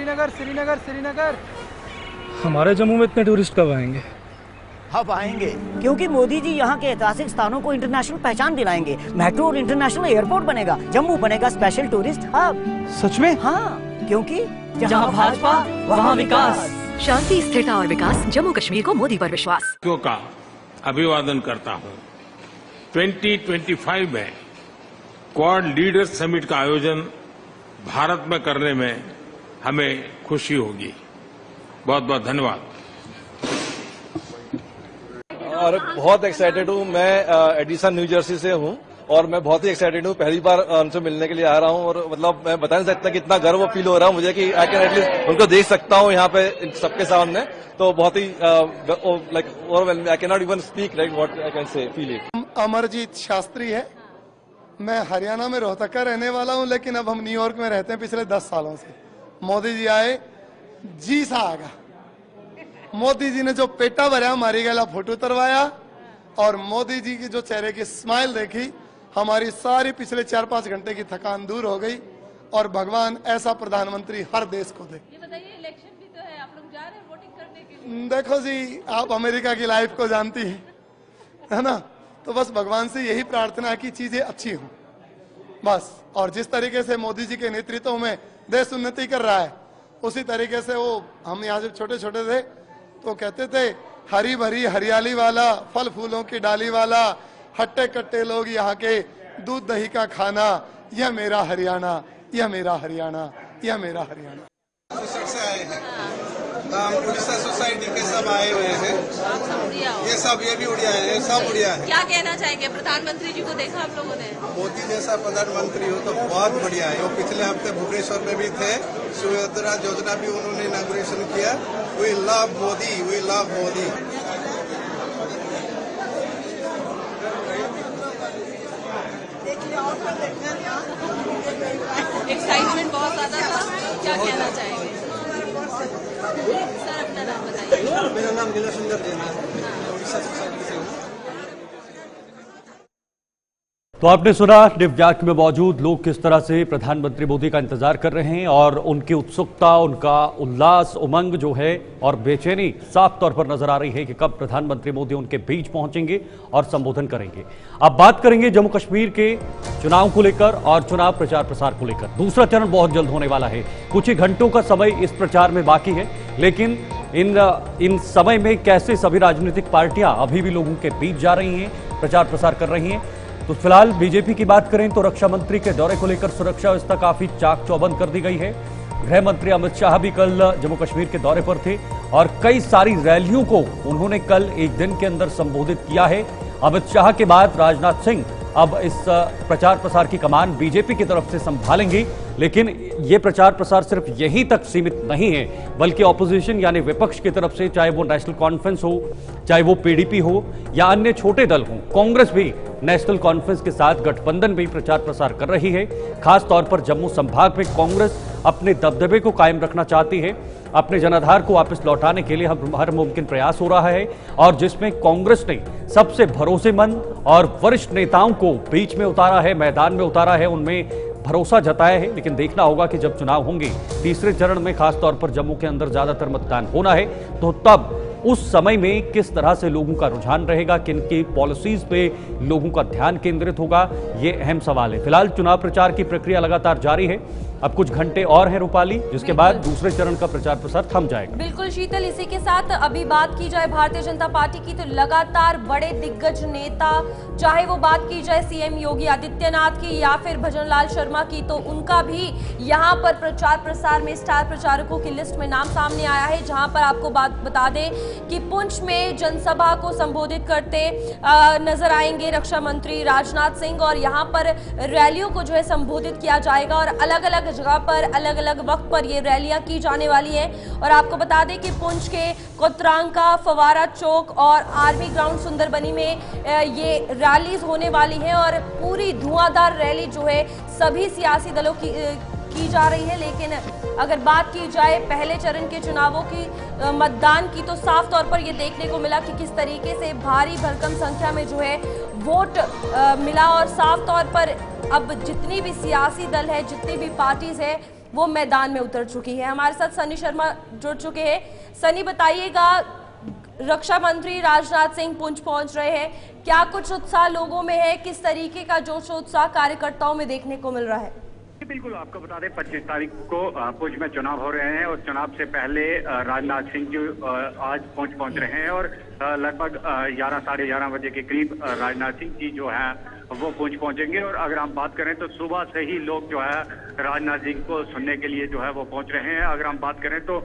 श्रीनगर श्रीनगर श्रीनगर। हमारे जम्मू में इतने टूरिस्ट कब आएंगे? अब आएंगे, क्योंकि मोदी जी यहाँ के ऐतिहासिक स्थानों को इंटरनेशनल पहचान दिलाएंगे। मेट्रो और इंटरनेशनल एयरपोर्ट बनेगा, जम्मू बनेगा स्पेशल टूरिस्ट हब। सच में? हाँ, क्योंकि जहाँ भाजपा वहाँ विकास। शांति, स्थिरता और विकास, जम्मू कश्मीर को मोदी पर विश्वास। क्यों का अभिवादन करता हूँ। 2025 में क्वाड लीडर्स समिट का आयोजन भारत में करने में हमें खुशी होगी। बहुत बहुत धन्यवाद। और बहुत एक्साइटेड हूँ, मैं एडिसन न्यूजर्सी से हूँ और मैं बहुत ही एक्साइटेड हूँ, पहली बार उनसे मिलने के लिए आ रहा हूँ और मतलब मैं बता नहीं सकता कि इतना गर्व फील हो रहा है मुझे कि आई कैन एटलीस्ट उनको देख सकता हूँ यहाँ पे सबके सामने। तो बहुत ही like overwhelming, I can not even speak like what I can say feel it. Amarjeet Shastri है, मैं हरियाणा में रोहतक का रहने वाला हूँ, लेकिन अब हम न्यूयॉर्क में रहते हैं पिछले 10 सालों से। मोदी जी आए, जी सा आगा। मोदी जी ने जो पेटा भरा, हमारी गला फोटो तरवाया और मोदी जी की जो चेहरे की स्माइल देखी, हमारी सारी पिछले 4-5 घंटे की थकान दूर हो गई और भगवान ऐसा प्रधानमंत्री हर देश को दे। ये बताइए, इलेक्शन भी तो है, आप लोग जा रहे हैं वोटिंग करने के लिए? देखो जी, आप अमेरिका की लाइफ को जानती है ना, तो बस भगवान से यही प्रार्थना की चीजें अच्छी हों बस। और जिस तरीके से मोदी जी के नेतृत्व में देश उन्नति कर रहा है, उसी तरीके से वो, हम यहाँ जब छोटे छोटे थे तो कहते थे हरी भरी हरियाली वाला, फल फूलों की डाली वाला, हट्टे कट्टे लोग यहाँ के, दूध दही का खाना, यह मेरा हरियाणा, यह मेरा हरियाणा, यह मेरा हरियाणा। उड़ीसा सोसाइटी के सब आए हुए हैं, ये भी उड़िया है, सब उड़िया है। क्या कहना चाहेंगे, प्रधानमंत्री जी को देखा आप लोगों ने? मोदी जैसा प्रधानमंत्री हो तो बहुत बढ़िया है। वो पिछले हफ्ते भुवनेश्वर में भी थे, सुभद्रा योजना भी उन्होंने इनॉग्रेशन किया। We love Modi, we love Modi. Excitement बहुत ज्यादा था, क्या कहना चाहेंगे सर? अपना नाम बताइए। मेरा नाम नीला सुंदर जैन है। तो आपने सुना न्यूयॉर्क में मौजूद लोग किस तरह से प्रधानमंत्री मोदी का इंतजार कर रहे हैं और उनकी उत्सुकता, उनका उल्लास, उमंग जो है और बेचैनी साफ तौर पर नजर आ रही है कि कब प्रधानमंत्री मोदी उनके बीच पहुंचेंगे और संबोधन करेंगे। अब बात करेंगे जम्मू कश्मीर के चुनाव को लेकर और चुनाव प्रचार प्रसार को लेकर। दूसरा चरण बहुत जल्द होने वाला है, कुछ ही घंटों का समय इस प्रचार में बाकी है, लेकिन इन समय में कैसे सभी राजनीतिक पार्टियां अभी भी लोगों के बीच जा रही हैं, प्रचार प्रसार कर रही हैं। तो फिलहाल बीजेपी की बात करें तो रक्षा मंत्री के दौरे को लेकर सुरक्षा व्यवस्था काफी चाक चौबंद कर दी गई है। गृह मंत्री अमित शाह भी कल जम्मू कश्मीर के दौरे पर थे और कई सारी रैलियों को उन्होंने कल एक दिन के अंदर संबोधित किया है। अमित शाह के बाद राजनाथ सिंह अब इस प्रचार प्रसार की कमान बीजेपी की तरफ से संभालेंगे, लेकिन ये प्रचार प्रसार सिर्फ यहीं तक सीमित नहीं है, बल्कि ऑपोजिशन यानी विपक्ष की तरफ से, चाहे वो नेशनल कॉन्फ्रेंस हो, चाहे वो पीडीपी हो या अन्य छोटे दल हो, कांग्रेस भी नेशनल कॉन्फ्रेंस के साथ गठबंधन भी प्रचार प्रसार कर रही है। खासतौर पर जम्मू संभाग में कांग्रेस अपने दबदबे को कायम रखना चाहती है, अपने जनाधार को वापस लौटाने के लिए हर मुमकिन प्रयास हो रहा है और जिसमें कांग्रेस ने सबसे भरोसेमंद और वरिष्ठ नेताओं को बीच में उतारा है, मैदान में उतारा है, उनमें भरोसा जताया है। लेकिन देखना होगा कि जब चुनाव होंगे तीसरे चरण में, खासतौर पर जम्मू के अंदर ज्यादातर मतदान होना है, तो तब उस समय में किस तरह से लोगों का रुझान रहेगा, किनकी पॉलिसीज पे लोगों का ध्यान केंद्रित होगा, ये अहम सवाल है। फिलहाल चुनाव प्रचार की प्रक्रिया लगातार जारी है, अब कुछ घंटे और हैं रूपाली, जिसके बाद दूसरे चरण का प्रचार प्रसार थम जाएगा। बिल्कुल शीतल, इसी के साथ अभी बात की जाए भारतीय जनता पार्टी की तो लगातार बड़े दिग्गज नेता, चाहे वो बात की जाए सीएम योगी आदित्यनाथ की या फिर भजनलाल शर्मा की, तो उनका भी यहाँ पर प्रचार प्रसार में स्टार प्रचारकों की लिस्ट में नाम सामने आया है। जहाँ पर आपको बात बता दें कि पुंछ में जनसभा को संबोधित करते नजर आएंगे रक्षा मंत्री राजनाथ सिंह और यहाँ पर रैलियों को जो है संबोधित किया जाएगा और अलग अलग जगह पर अलग अलग वक्त पर ये रैलियां की जाने वाली हैं। और आपको बता दें कि पुंछ के कोतरांका, फवारा चौक और आर्मी ग्राउंड सुंदरबनी में ये रैलीज होने वाली हैं और पूरी धुआंधार रैली जो है सभी सियासी दलों की जा रही है। लेकिन अगर बात की जाए पहले चरण के चुनावों की, मतदान की, तो साफ तौर पर यह देखने को मिला कि किस तरीके से भारी भरकम संख्या में जो है वोट मिला और साफ तौर पर अब जितनी भी सियासी दल है, जितनी भी पार्टीज है, वो मैदान में उतर चुकी है। हमारे साथ सनी शर्मा जुड़ चुके हैं। सनी, बताइएगा, रक्षा मंत्री राजनाथ सिंह पुंछ पहुंच रहे हैं, क्या कुछ उत्साह लोगों में है, किस तरीके का जोशोत्साह कार्यकर्ताओं में देखने को मिल रहा है? बिल्कुल, आपको बता दें 25 तारीख को पुंछ में चुनाव हो रहे हैं और चुनाव से पहले राजनाथ सिंह जो आज पहुंच रहे हैं और लगभग 11, साढ़े 11 बजे के करीब राजनाथ सिंह जी जो है वो पुंछ पहुंचेंगे। और अगर हम बात करें तो सुबह से ही लोग जो है राजनाथ सिंह को सुनने के लिए जो है वो पहुंच रहे हैं। अगर हम बात करें तो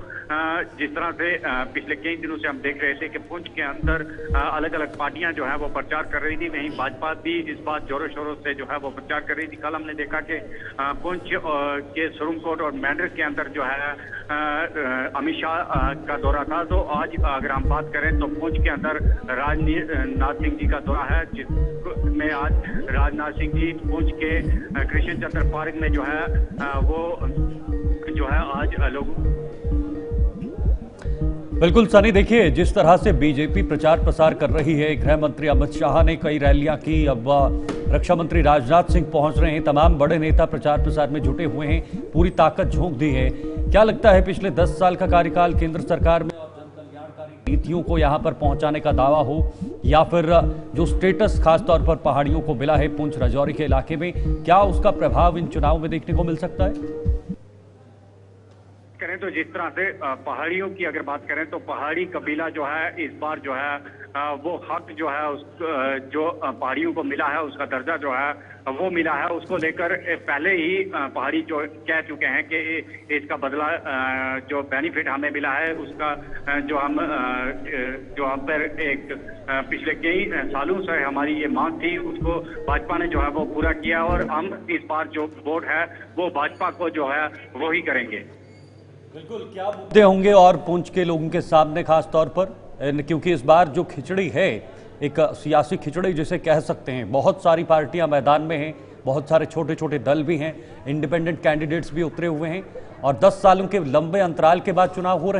जिस तरह से पिछले कई दिनों से हम देख रहे थे कि पुंछ के अंदर अलग अलग पार्टियां जो है वो प्रचार कर रही थी, वहीं भाजपा भी इस बार जोरों शोरों से जो है वो प्रचार कर रही थी। कल हमने देखा कि पुंछ के सुरनकोट और मेरठ के अंदर जो है अमित शाह का दौरा था, तो आज अगर हम बात करें तो पुंछ के अंदर राजनाथ सिंह जी का दौरा है, जिसमें आज राजनाथ सिंह जी पुंछ के कृष्ण चंद्र पार्क में जो है वो जो है आज लोग। बिल्कुल सनी, देखिए जिस तरह से बीजेपी प्रचार प्रसार कर रही है, गृह मंत्री अमित शाह ने कई रैलियां की, अब रक्षा मंत्री राजनाथ सिंह पहुंच रहे हैं, तमाम बड़े नेता प्रचार प्रसार में जुटे हुए हैं, पूरी ताकत झोंक दी है। क्या लगता है पिछले 10 साल का कार्यकाल केंद्र सरकार में और जन कल्याणकारी नीतियों को यहां पर पहुंचाने का दावा हो, या फिर जो स्टेटस खासतौर पर पहाड़ियों को मिला है पुंछ राजौरी के इलाके में, क्या उसका प्रभाव इन चुनाव में देखने को मिल सकता है? तो जिस तरह से पहाड़ियों की अगर बात करें तो पहाड़ी कबीला जो है इस बार जो है वो हक जो है उस जो पहाड़ियों को मिला है उसका दर्जा जो है वो मिला है, उसको लेकर पहले ही पहाड़ी जो कह चुके हैं कि इसका बदला जो बेनिफिट हमें मिला है उसका जो हम पर एक पिछले कई सालों से हमारी ये मांग थी, उसको भाजपा ने जो है वो पूरा किया और हम इस बार जो वोट है वो भाजपा को जो है वो ही करेंगे। बिल्कुल, क्या मुद्दे होंगे और पुंछ के लोगों के सामने खास तौर पर, क्योंकि इस बार जो खिचड़ी है, एक सियासी खिचड़ी जिसे कह सकते हैं, बहुत सारी पार्टियां मैदान में हैं, बहुत सारे छोटे छोटे दल भी हैं, इंडिपेंडेंट कैंडिडेट्स भी उतरे हुए हैं और 10 सालों के लंबे अंतराल के बाद चुनाव हो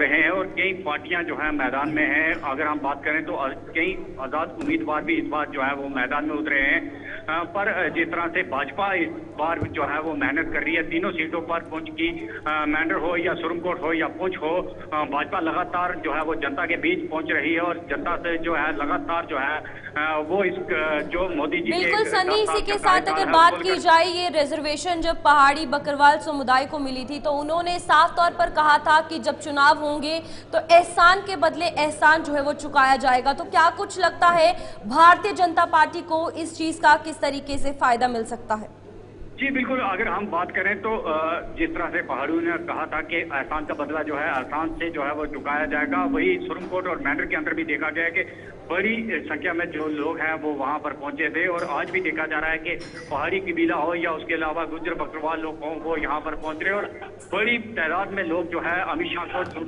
रहे हैं और कई पार्टियां जो है मैदान में हैं। अगर हम बात करें तो कई आजाद उम्मीदवार भी इस बार जो है वो मैदान में उतरे हैं, पर जिस तरह से भाजपा इस बार जो है वो मेहनत कर रही है तीनों सीटों पर, पुंछ की मेंढर हो या सुरनकोट हो या पुंछ हो, भाजपा लगातार जो है वो जनता के बीच पहुंच रही है और जनता से जो है लगातार जो है वो इस जो मोदी जी। बिल्कुल सनी, इसी के साथ अगर बात की जाए, ये रिजर्वेशन जब पहाड़ी बकरवाल समुदाय को मिली थी तो उन्होंने साफ तौर पर कहा था कि जब चुनाव होंगे तो एहसान के बदले एहसान जो है वो चुकाया जाएगा, तो क्या कुछ लगता है भारतीय जनता पार्टी को इस चीज का किस तरीके से फायदा मिल सकता है? जी बिल्कुल, अगर हम बात करें तो जिस तरह से पहाड़ियों ने कहा था कि एहसान का बदला जो है एहसान से जो है वो चुकाया जाएगा, वही सुरनकोट और मेंढर के अंदर भी देखा गया कि बड़ी संख्या में जो लोग हैं वो वहां पर पहुंचे थे और आज भी देखा जा रहा है कि पहाड़ी कबीला हो या उसके अलावा गुज्जर बकरवाल लोग वो यहाँ पर पहुंच रहे और बड़ी तादाद में लोग जो है अमित शाह को,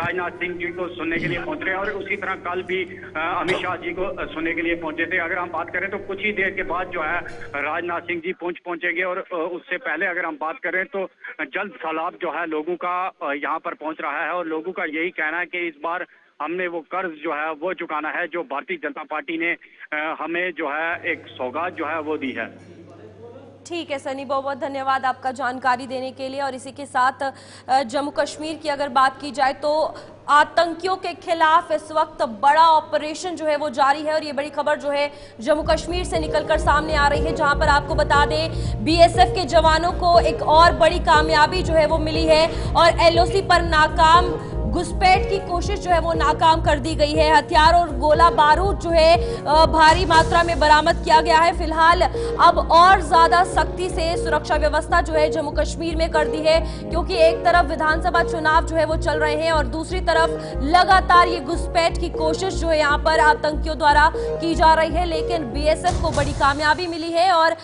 राजनाथ सिंह जी को सुनने के लिए पहुंच रहे हैं और उसी तरह कल भी अमित शाह जी को सुनने के लिए पहुंचे थे। अगर हम बात करें तो कुछ ही देर के बाद जो है राजनाथ सिंह जी पुंछ पहुंचेंगे और उससे पहले अगर हम बात करें तो जल्द सैलाब जो है लोगों का यहाँ पर पहुंच रहा है और लोगों का यही कहना है कि इस बार हमने वो कर्ज जो है वो चुकाना है जो भारतीय जनता पार्टी ने हमें जो है एक सौगात जो है वो दी है। ठीक है सनी, बहुत बहुत धन्यवाद आपका जानकारी देने के लिए। और इसी के साथ जम्मू कश्मीर की अगर बात की जाए तो आतंकियों के खिलाफ इस वक्त बड़ा ऑपरेशन जो है वो जारी है और ये बड़ी खबर जो है जम्मू कश्मीर से निकलकर सामने आ रही है, जहां पर आपको बता दें बीएसएफ के जवानों को एक और बड़ी कामयाबी जो है वो मिली है और एलओसी पर नाकाम घुसपैठ की कोशिश जो है वो नाकाम कर दी गई है। हथियार और गोला बारूद जो है भारी मात्रा में बरामद किया गया है। फिलहाल अब और ज्यादा सख्ती से सुरक्षा व्यवस्था जो है जम्मू कश्मीर में कर दी है, क्योंकि एक तरफ विधानसभा चुनाव जो है वो चल रहे हैं और दूसरी तरफ लगातार ये घुसपैठ की कोशिश जो है यहाँ पर आतंकियों द्वारा की जा रही है। लेकिन बीएसएफ को बड़ी कामयाबी मिली है और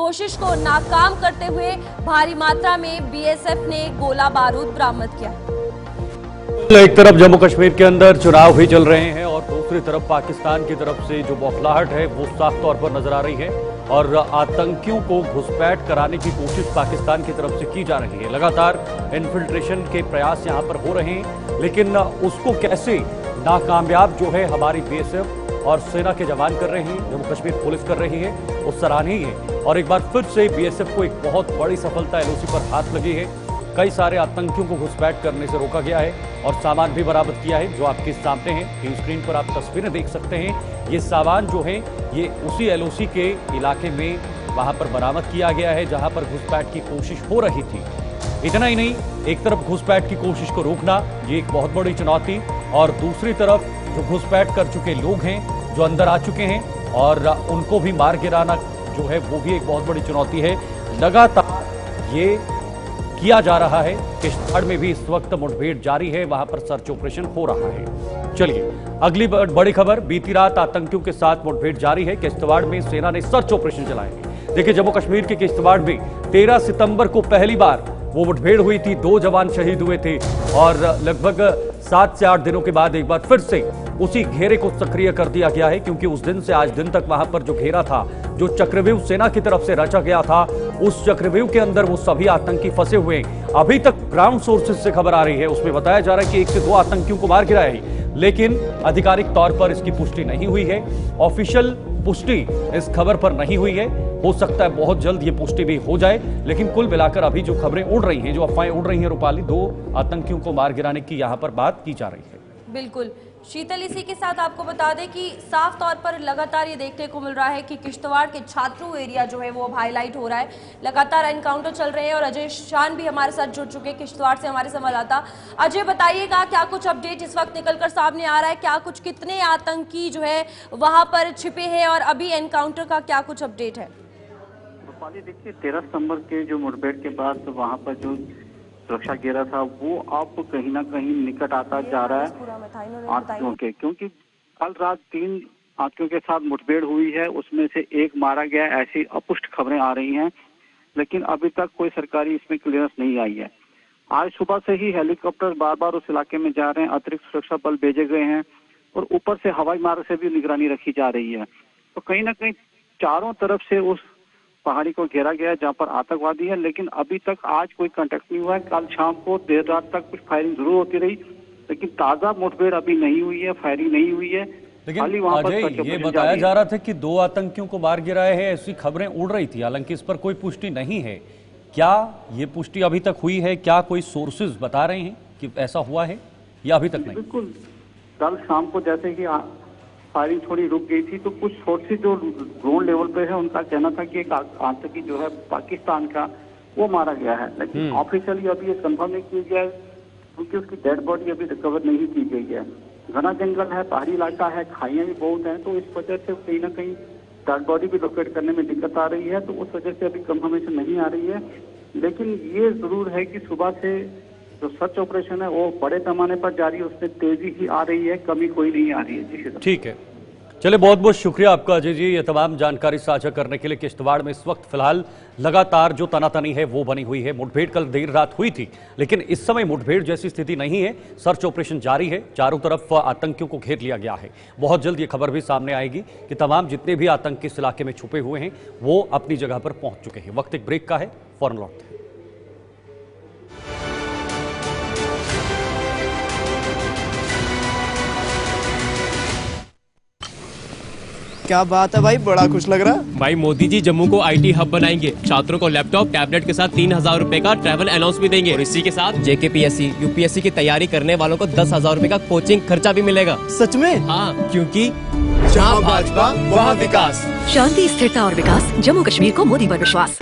कोशिश को नाकाम करते हुए भारी मात्रा में बीएसएफ ने गोला बारूद बरामद किया। एक तरफ जम्मू कश्मीर के अंदर चुनाव ही चल रहे हैं और दूसरी तरफ पाकिस्तान की तरफ से जो बौखलाहट है वो साफ तौर पर नजर आ रही है और आतंकियों को घुसपैठ कराने की कोशिश पाकिस्तान की तरफ से की जा रही है। लगातार इन्फिल्ट्रेशन के प्रयास यहां पर हो रहे हैं, लेकिन उसको कैसे नाकामयाब जो है हमारी बीएसएफ और सेना के जवान कर रहे हैं, जम्मू कश्मीर पुलिस कर रही है, वो सराहनीय है। और एक बार फिर से बीएसएफ को एक बहुत बड़ी सफलता एलओसी पर हाथ लगी है। कई सारे आतंकियों को घुसपैठ करने से रोका गया है और सामान भी बरामद किया है जो आपके सामने है। टीवी स्क्रीन पर आप तस्वीरें देख सकते हैं। ये सामान जो है ये उसी एलओसी के इलाके में वहां पर बरामद किया गया है जहां पर घुसपैठ की कोशिश हो रही थी। इतना ही नहीं, एक तरफ घुसपैठ की कोशिश को रोकना ये एक बहुत बड़ी चुनौती और दूसरी तरफ जो घुसपैठ कर चुके लोग हैं जो अंदर आ चुके हैं और उनको भी मार गिराना जो है वो भी एक बहुत बड़ी चुनौती है। लगातार ये किया जा रहा है। किश्तवाड़ में भी इस वक्त मुठभेड़ जारी है, वहां पर सर्च ऑपरेशन हो रहा है। चलिए अगली बड़ी खबर, बीती रात आतंकियों के साथ मुठभेड़ जारी है। किश्तवाड़ में सेना ने सर्च ऑपरेशन चलाए हैं। देखिए जम्मू कश्मीर के किश्तवाड़ में 13 सितंबर को पहली बार वो मुठभेड़ हुई थी। 2 जवान शहीद हुए थे और लगभग 7 से 8 दिनों के बाद एक बार फिर से उसी घेरे को सक्रिय कर दिया गया है क्योंकि उस दिन से आज दिन तक वहां पर जो घेरा था, जो चक्रव्यूह सेना की तरफ से रचा गया था, उस चक्रव्यूह के अंदर वो सभी आतंकी फंसे हुए हैं। अभी तक ग्राउंड सोर्सेज से खबर आ रही है, उसमें बताया जा रहा है कि 1 से 2 आतंकियों को मार गिराया है, लेकिन आधिकारिक तौर पर इसकी पुष्टि नहीं हुई है। ऑफिशियल पुष्टि इस खबर पर नहीं हुई है। हो सकता है बहुत जल्द ये पुष्टि भी हो जाए, लेकिन कुल मिलाकर अभी जो खबरें उड़ रही हैं, जो अफवाहें उड़ रही हैं रूपाली, 2 आतंकियों को मार गिराने की यहाँ पर बात की जा रही है। बिल्कुल शीतल, इसी के साथ आपको बता दें कि साफ तौर पर लगातार ये देखने को मिल रहा है कि किश्तवाड़ के छात्रु एरिया जो है वो हाईलाइट हो रहा है। लगातार एनकाउंटर चल रहे हैं और अजय शान भी हमारे साथ जुड़ चुके हैं किश्तवाड़ से हमारे संवाददाता। अजय बताइएगा, क्या कुछ अपडेट इस वक्त निकलकर सामने आ रहा है? क्या कुछ, कितने आतंकी जो है वहाँ पर छिपे हैं और अभी एनकाउंटर का क्या कुछ अपडेट है? रूपाली देखिए, 13 सितम्बर के जो मुठभेड़ के बाद वहाँ पर जो सुरक्षा घेरा था वो अब कहीं ना कहीं निकट आता जा रहा है आतंकियों के, क्योंकि कल रात 3 आतंकियों के साथ मुठभेड़ हुई है, उसमें से 1 मारा गया, ऐसी अपुष्ट खबरें आ रही हैं, लेकिन अभी तक कोई सरकारी इसमें क्लियरेंस नहीं आई है। आज सुबह से ही हेलीकॉप्टर बार बार उस इलाके में जा रहे हैं, अतिरिक्त सुरक्षा बल भेजे गए हैं और ऊपर से हवाई मार्ग से भी निगरानी रखी जा रही है। तो कहीं ना कहीं चारों तरफ से उस पहाड़ी को घेरा गया है जहाँ पर आतंकवादी है, लेकिन अभी तक आज कोई कांटेक्ट नहीं हुआ है। कल शाम को देर रात तक कुछ फायरिंग जरूर होती रही, लेकिन ताजा मुठभेड़ अभी नहीं हुई है, फायरिंग नहीं हुई है। लेकिन वहाँ पर ये बताया जा रहा था कि 2 आतंकियों को मार गिराया है, ऐसी खबरें उड़ रही थी, हालांकि इस पर कोई पुष्टि नहीं है। क्या ये पुष्टि अभी तक हुई है? क्या कोई सोर्सेज बता रहे हैं कि ऐसा हुआ है या अभी तक नहीं? बिल्कुल, कल शाम को जैसे कि फायरिंग थोड़ी रुक गई थी तो कुछ सोर्सेज जो ग्राउंड लेवल पे है उनका कहना था कि एक आतंकी जो है पाकिस्तान का वो मारा गया है, लेकिन ऑफिशियली अभी ये कंफर्म नहीं किया गया है क्योंकि उसकी डेड बॉडी अभी रिकवर नहीं की गई है। घना जंगल है, पहाड़ी इलाका है, खाइयां भी बहुत हैं, तो इस वजह से कहीं ना कहीं डेड बॉडी भी लोकेट करने में दिक्कत आ रही है, तो उस वजह से अभी कंफर्मेशन नहीं आ रही है। लेकिन ये जरूर है कि सुबह से जो सर्च ऑपरेशन है वो बड़े पैमाने पर जारी है, उसमें तेजी ही आ रही है, कमी कोई नहीं आ रही है। जी ठीक है, चलिए बहुत बहुत शुक्रिया आपका अजय जी, ये तमाम जानकारी साझा करने के लिए। किश्तवाड़ में इस वक्त फिलहाल लगातार जो तनातनी है वो बनी हुई है। मुठभेड़ कल देर रात हुई थी, लेकिन इस समय मुठभेड़ जैसी स्थिति नहीं है, सर्च ऑपरेशन जारी है, चारों तरफ आतंकियों को घेर लिया गया है। बहुत जल्द ये खबर भी सामने आएगी कि तमाम जितने भी आतंकी इस इलाके में छुपे हुए हैं वो अपनी जगह पर पहुंच चुके हैं। वक्त एक ब्रेक का है, फौरन लौटते हैं। क्या बात है भाई, बड़ा खुश लग रहा है। भाई मोदी जी जम्मू को आईटी हब बनाएंगे, छात्रों को लैपटॉप टैबलेट के साथ 3000 रूपए का ट्रैवल अलाउंस भी देंगे और इसी के साथ जेकेपीएससी यूपीएससी की तैयारी करने वालों को 10,000 रूपए का कोचिंग खर्चा भी मिलेगा। सच में? हाँ, क्योंकि जहाँ भाजपा वहाँ विकास। शांति, स्थिरता और विकास, जम्मू कश्मीर को मोदी पर विश्वास।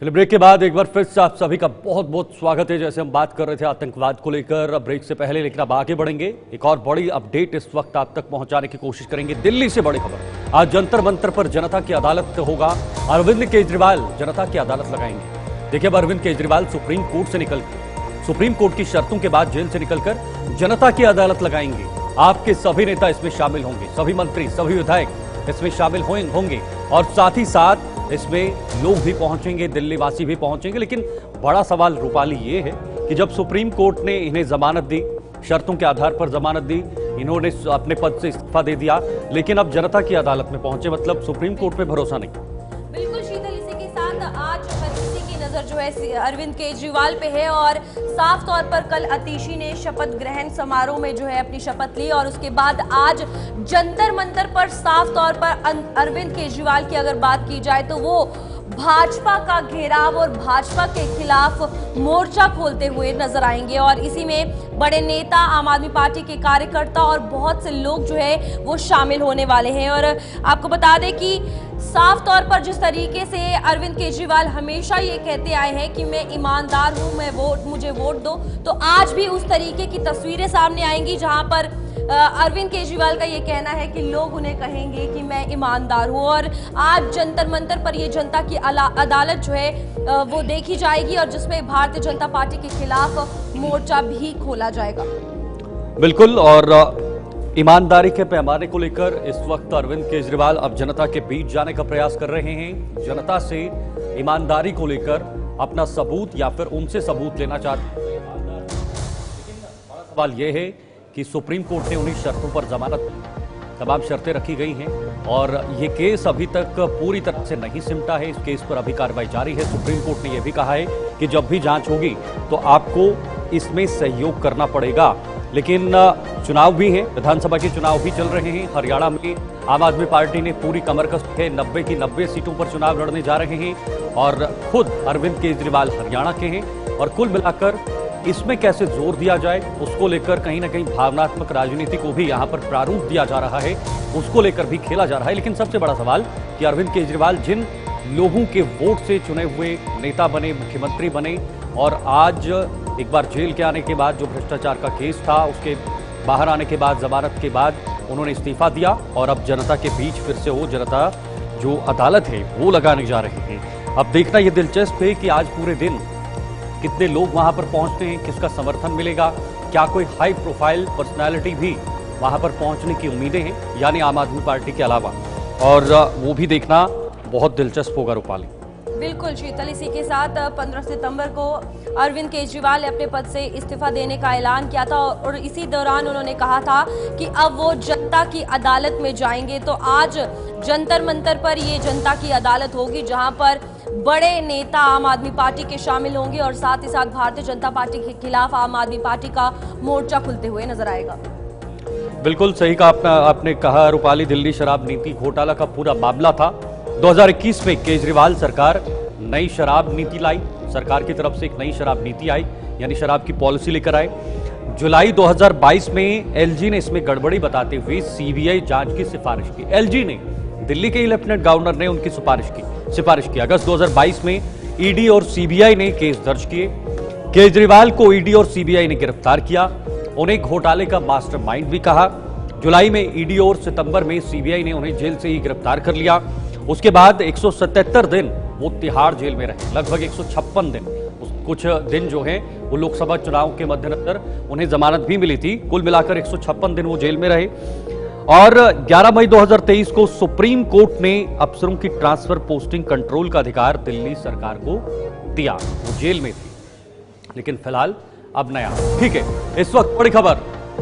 चलिए ब्रेक के बाद एक बार फिर से आप सभी का बहुत बहुत स्वागत है। जैसे हम बात कर रहे थे आतंकवाद को लेकर अब ब्रेक से पहले, लेकिन अब आगे बढ़ेंगे, एक और बड़ी अपडेट इस वक्त आप तक पहुंचाने की कोशिश करेंगे। दिल्ली से बड़ी खबर, आज जंतर मंतर पर जनता की अदालत होगा, अरविंद केजरीवाल जनता की अदालत लगाएंगे। देखिए अब अरविंद केजरीवाल सुप्रीम कोर्ट की शर्तों के बाद जेल से निकलकर जनता की अदालत लगाएंगे। आपके सभी नेता इसमें शामिल होंगे, सभी मंत्री, सभी विधायक इसमें शामिल होंगे और साथ ही साथ इसमें लोग भी पहुंचेंगे, दिल्ली वासी भी पहुंचेंगे। लेकिन बड़ा सवाल रूपाली ये है कि जब सुप्रीम कोर्ट ने इन्हें जमानत दी, शर्तों के आधार पर जमानत दी, इन्होंने अपने पद से इस्तीफा दे दिया, लेकिन अब जनता की अदालत में पहुंचे, मतलब सुप्रीम कोर्ट पे भरोसा नहीं। बिल्कुल शीतल, इसी के साथ आज हर किसी की नजर जो है है अरविंद केजरीवाल पे है। और साफ तौर पर कल अतिशी ने शपथ ग्रहण समारोह में जो है अपनी शपथ ली और उसके बाद आज जंतर मंतर पर साफ तौर पर अरविंद केजरीवाल की अगर बात की जाए तो वो भाजपा का घेराव और भाजपा के खिलाफ मोर्चा खोलते हुए नजर आएंगे। और इसी में बड़े नेता, आम आदमी पार्टी के कार्यकर्ता और बहुत से लोग जो है वो शामिल होने वाले हैं। और आपको बता दें कि साफ तौर पर जिस तरीके से अरविंद केजरीवाल हमेशा ये कहते आए हैं कि मैं ईमानदार हूँ, मैं मुझे वोट दो, तो आज भी उस तरीके की तस्वीरें सामने आएंगी जहाँ पर अरविंद केजरीवाल का ये कहना है कि लोग उन्हें कहेंगे कि मैं ईमानदार हूँ। और आज जंतर मंतर पर ये जनता की अदालत जो है वो देखी जाएगी और जिसमें भारतीय जनता पार्टी के खिलाफ मोर्चा भी खोला जाएगा। बिल्कुल, और ईमानदारी के पैमाने को लेकर इस वक्त अरविंद केजरीवाल अब जनता के बीच जाने का प्रयास कर रहे हैं। जनता से ईमानदारी को लेकर अपना सबूत या फिर उनसे सबूत लेना चाहते हैं। लेकिन बड़ा सवाल यह है कि सुप्रीम कोर्ट ने उन्हीं शर्तों पर जमानत, तमाम शर्तें रखी गई हैं और ये केस अभी तक पूरी तरह से नहीं सिमटा है। इस केस पर अभी कार्रवाई जारी है। सुप्रीम कोर्ट ने यह भी कहा है कि जब भी जांच होगी तो आपको इसमें सहयोग करना पड़ेगा। लेकिन चुनाव भी है, विधानसभा के चुनाव भी चल रहे हैं। हरियाणा में आम आदमी पार्टी ने पूरी कमर कसते हुए 90 की 90 सीटों पर चुनाव लड़ने जा रहे हैं और खुद अरविंद केजरीवाल हरियाणा के हैं। और कुल मिलाकर इसमें कैसे जोर दिया जाए उसको लेकर कहीं ना कहीं भावनात्मक राजनीति को भी यहाँ पर प्रारूप दिया जा रहा है, उसको लेकर भी खेला जा रहा है। लेकिन सबसे बड़ा सवाल कि अरविंद केजरीवाल जिन लोगों के वोट से चुने हुए नेता बने, मुख्यमंत्री बने और आज एक बार जेल के आने के बाद, जो भ्रष्टाचार का केस था उसके बाहर आने के बाद, जमानत के बाद उन्होंने इस्तीफा दिया और अब जनता के बीच फिर से वो जनता जो अदालत है वो लगाने जा रहे हैं। अब देखना ये दिलचस्प है कि आज पूरे दिन कितने लोग वहाँ पर पहुँचते हैं, किसका समर्थन मिलेगा, क्या कोई हाई प्रोफाइल पर्सनैलिटी भी वहाँ पर पहुँचने की उम्मीदें हैं यानी आम आदमी पार्टी के अलावा, और वो भी देखना बहुत दिलचस्प होगा रूपाली। बिल्कुल शीतल, इसी के साथ 15 सितंबर को अरविंद केजरीवाल ने अपने पद से इस्तीफा देने का ऐलान किया था और इसी दौरान उन्होंने कहा था कि अब वो जनता की अदालत में जाएंगे। तो आज जंतर मंतर पर ये जनता की अदालत होगी जहां पर बड़े नेता आम आदमी पार्टी के शामिल होंगे और साथ ही साथ भारतीय जनता पार्टी के खिलाफ आम आदमी पार्टी का मोर्चा खुलते हुए नजर आएगा। बिल्कुल सही कहा आपने, कहा रूपाली। दिल्ली शराब नीति घोटाला का पूरा मामला था। 2021 में केजरीवाल सरकार नई शराब नीति लाई, सरकार की तरफ से एक नई शराब नीति आई यानी शराब की पॉलिसी लेकर आए। जुलाई 2022 में एलजी ने इसमें गड़बड़ी बताते हुए सीबीआई जांच की सिफारिश की। एलजी ने, दिल्ली के लेफ्टिनेंट गवर्नर ने उनकी सिफारिश की। अगस्त 2022 में ईडी और सीबीआई ने केस दर्ज किए। केजरीवाल को ईडी और सीबीआई ने गिरफ्तार किया, उन्हें घोटाले का मास्टरमाइंड भी कहा। जुलाई में ईडी और सितंबर में सीबीआई ने उन्हें जेल से ही गिरफ्तार कर लिया। उसके बाद 177 दिन वो तिहाड़ जेल में रहे, लगभग 156 दिन। कुछ दिन जो है वो लोकसभा चुनाव के मद्देनजर उन्हें जमानत भी मिली थी। कुल मिलाकर 156 दिन वो जेल में रहे। और 11 मई 2023 को सुप्रीम कोर्ट ने अफसरों की ट्रांसफर, पोस्टिंग, कंट्रोल का अधिकार दिल्ली सरकार को दिया। वो जेल में थी लेकिन फिलहाल अब नया। ठीक है, इस वक्त बड़ी खबर,